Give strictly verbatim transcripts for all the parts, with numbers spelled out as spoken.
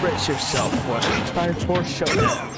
express yourself for Fire Force Showdown.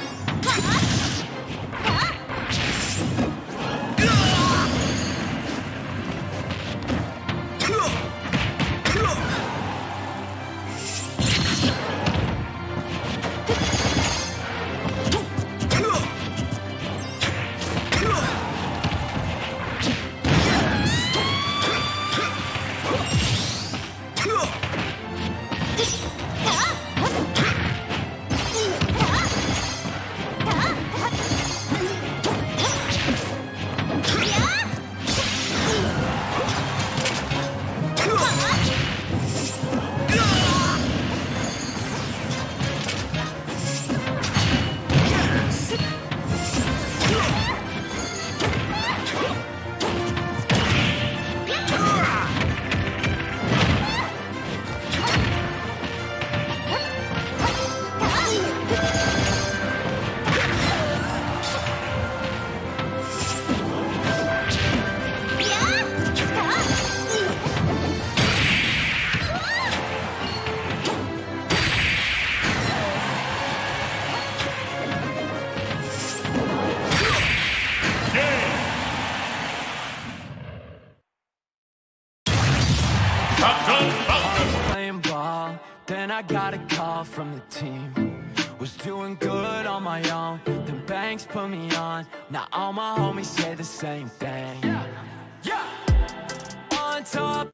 I got a call from the team. Was doing good on my own. The banks put me on. Now all my homies say the same thing. Yeah, yeah. On top.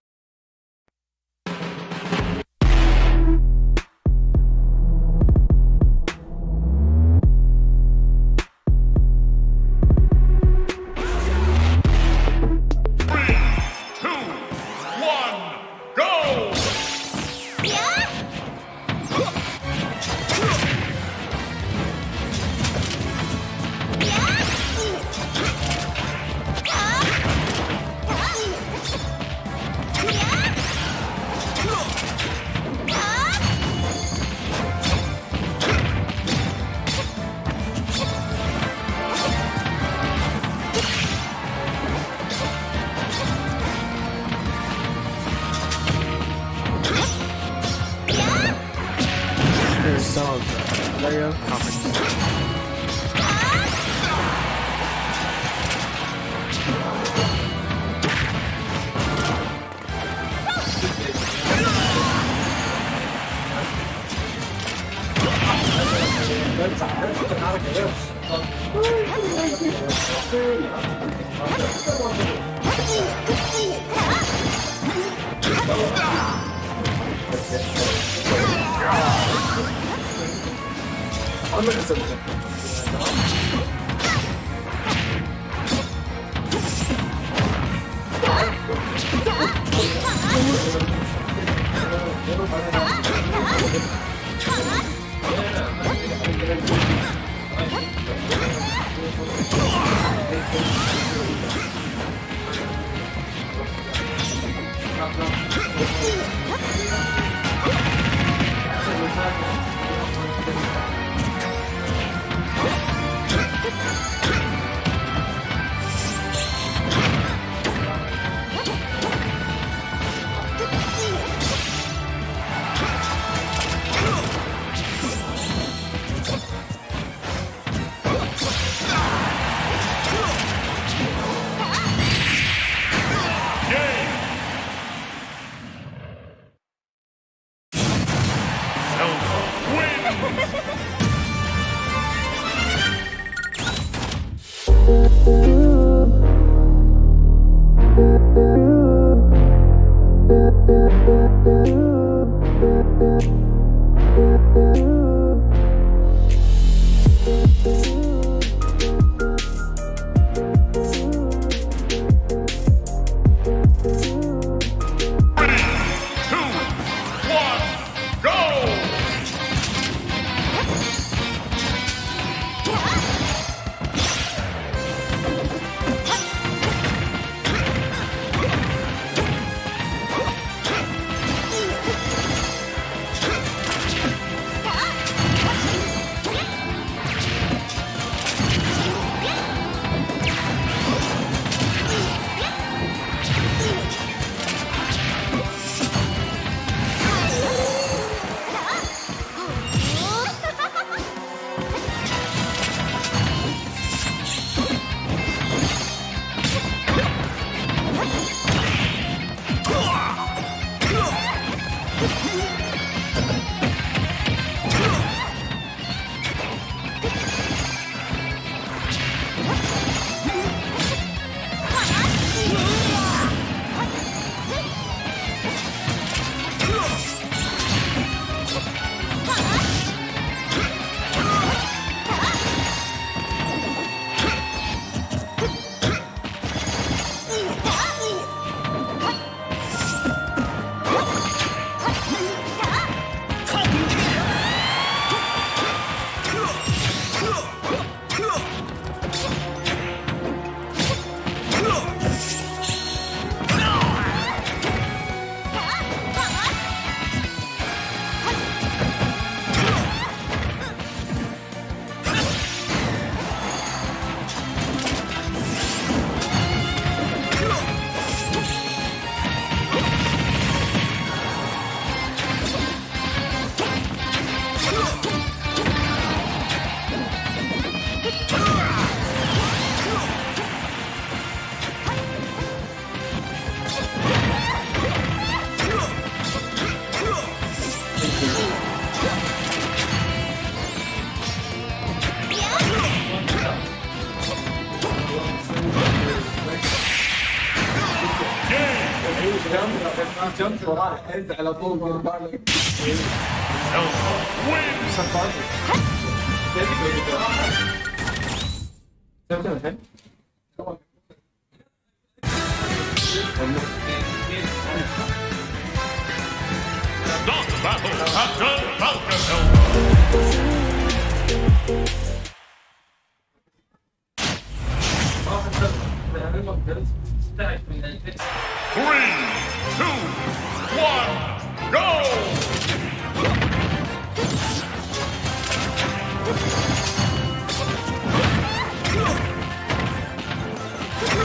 jumps a lot, heads and a full good bar like this. Three, two, one, go! Stop. Stop.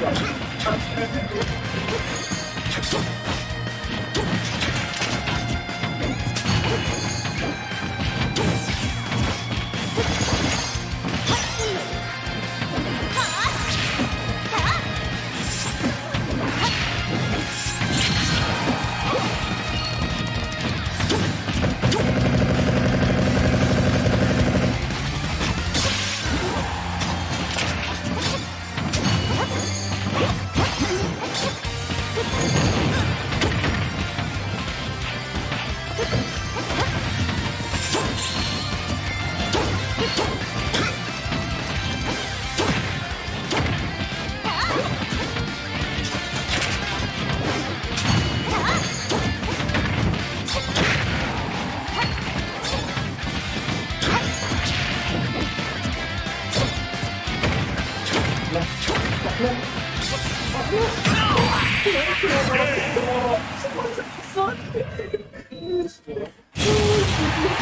Stop.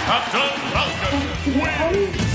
Captain Falcon wins!